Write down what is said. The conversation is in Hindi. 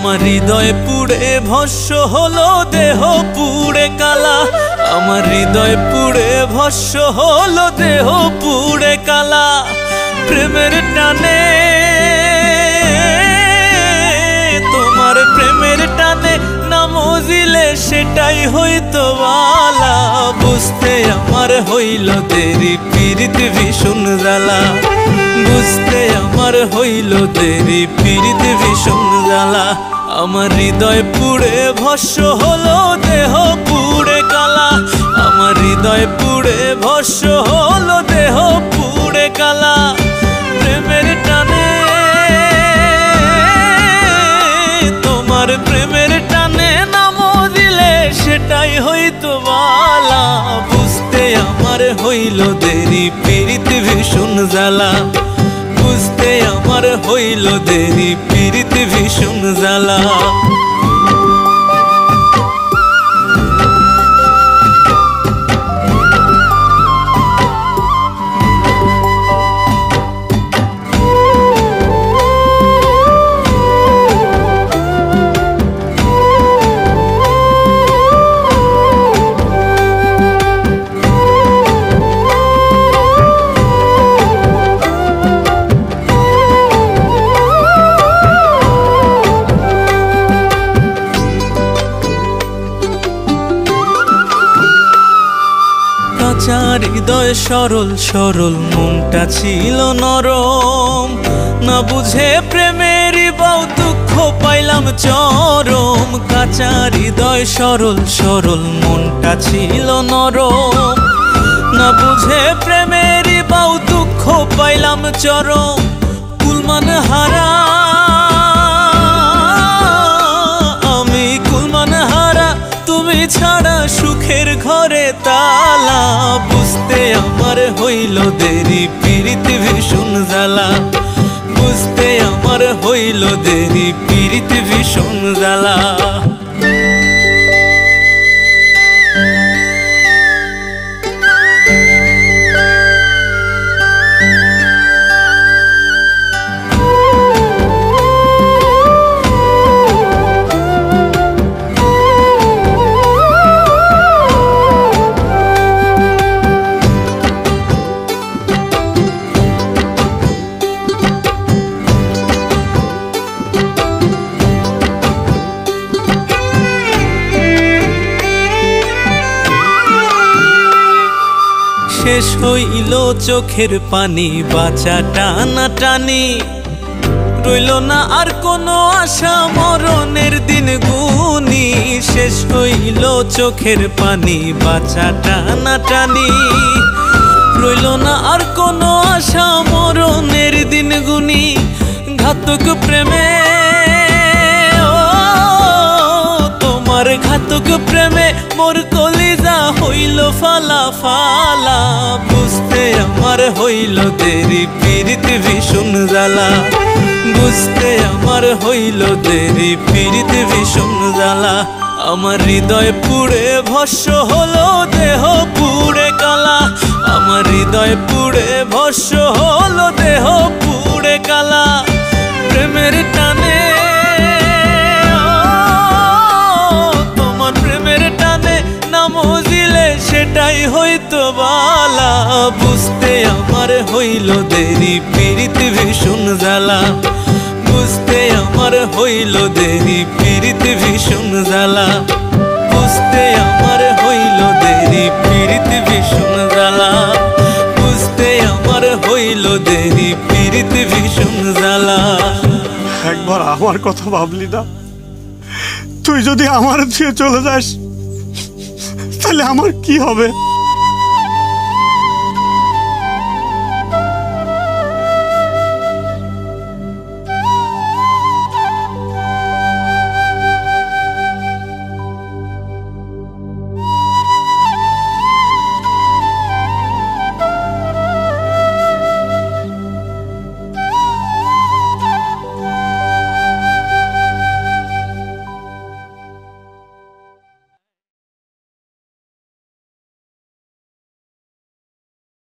आमार हृदय पुड़े भस्म हलो देह पुड़े काला। आमार हृदय पुड़े भस्म हलो देह पुड़े काला। प्रेमेर टाने तोमार प्रेमेर टाने ना मजिले सेटाई हयतो बाला। बुझते आमार हइल देरी पीड़ित भीषण জ্বালা। बुझते आमार हइल देरी पीड़ित भीषण জ্বালা। आमार हृदय पुड़े भस्म हलो देह पुड़े काला। आमार हृदय पुड़े भस्म हलो देह पुड़े काला। प्रेमेर टाने तोमार प्रेमेर टाने नाम दिले सेटाई हयतो बाला। बुझते आमार हइल देरी पीड़ित भीषण জ্বালা। बुझते आमार हइल देरी पीड़ित भीषण জ্বালা। काचार हृदय सरल सरल मुखटा छिलो नरम। ना बुझे प्रेमेरी बाउ दुख पाइलाम चरम। काचार हृदय सरल सरल मुखटा छिलो नरम। ना बुझे प्रेमेरी बाउ दुख पाइलाम चरम। कुलमान हारा आमी कुलमान हारा तुमी छाड़ा सुखेर घरे ताला। बुझते आमार हइल देरी पीड़ित भीषण জ্বালা। बुझते आमार हइल देरी पीड़ित भीषण জ্বালা। शेष हईल चोखेर पानी बाचा टाना टानी। रइल ना आर कोनो आशा मरनेर दिन गुनी। शेष हईल चोखेर पानी बाचा टाना टानी। रइल ना आर कोनो आशा मरनेर दिन गुनी। घातक प्रेमे तोमार घातक प्रेमे मोर कलिजा हईल फाला फाला। बुझते आमार हईल देरी पीड़ित भीषण জ্বালা। बुझते आमार हईल देरी पीड़ित भीषण জ্বালা। आमार हृदय पुड़े भस्म हलो देह पुड़े काला। आमार हृदय पुड़े भस्म हलो देह पुड़े काला। प्रेमेर टाने सेटाई हयतो बाला। बुझते आमार हईल देरी पीड़ित भीषण জ্বালা। बुझते आमार हईल देरी पीड़ित भीषण জ্বালা। बुझते आमार हईल देरी पीड़ित भीषण জ্বালা। बुझते आमार हईल देरी पीड़ित भीषण জ্বালা। একবার আমার কথা ভাবলি না? তুই যদি আমার ছেড়ে চলে যাস তাহলে আমার কি হবে?